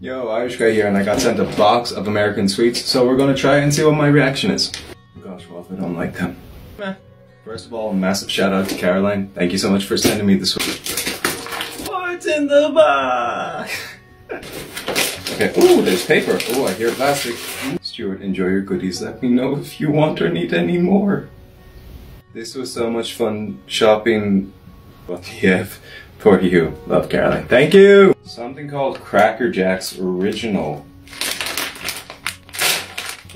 Yo, Irish Grey here, and I got sent a box of American sweets, so we're gonna try and see what my reaction is. Oh gosh, well, if I don't like them. Meh. First of all, massive shout out to Caroline. Thank you so much for sending me the sweets. What's in the box? Okay, ooh, there's paper. Ooh, I hear plastic. Stuart, enjoy your goodies. Let me know if you want or need any more. This was so much fun shopping. What the F? For you. Love, Caroline. Thank you! Something called Cracker Jack's Original.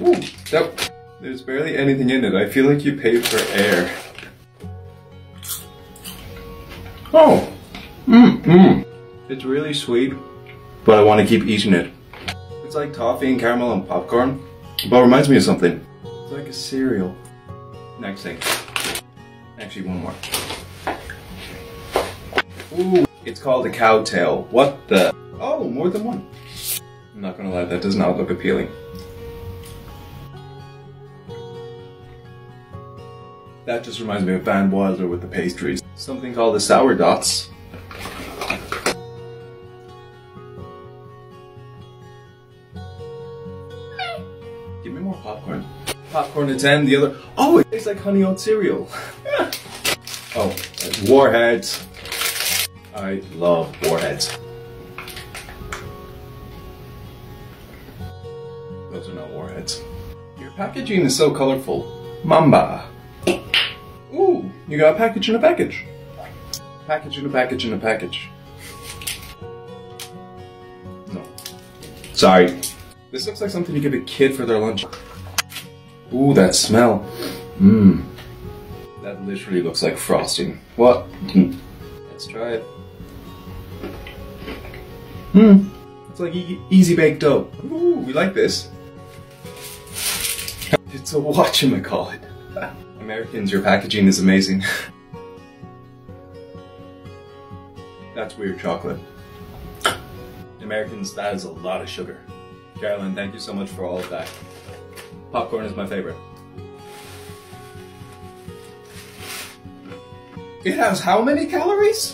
Ooh, nope. There's barely anything in it. I feel like you paid for air. Oh! It's really sweet, but I want to keep eating it. It's like toffee and caramel and popcorn, but it reminds me of something. It's like a cereal. Next thing. Actually, one more. Ooh, it's called a cow tail. What the? Oh, more than one. I'm not gonna lie, that does not look appealing. That just reminds me of Van Wilder with the pastries. Something called the sour dots. Give me more popcorn. Popcorn at 10, the other. Oh, it tastes like honey oat cereal. Yeah. Oh, Warheads. I love Warheads. Those are not Warheads. Your packaging is so colorful. Mamba. Ooh, you got a package in a package. Package in a package in a package. No. Sorry. This looks like something you give a kid for their lunch. Ooh, that smell. Mmm. That literally looks like frosting. What? Let's try it. It's like easy baked dough. Ooh, we like this. It's a whatchamacallit. Americans, your packaging is amazing. That's weird chocolate. Americans, that is a lot of sugar. Caroline, thank you so much for all of that. Popcorn is my favorite. It has how many calories?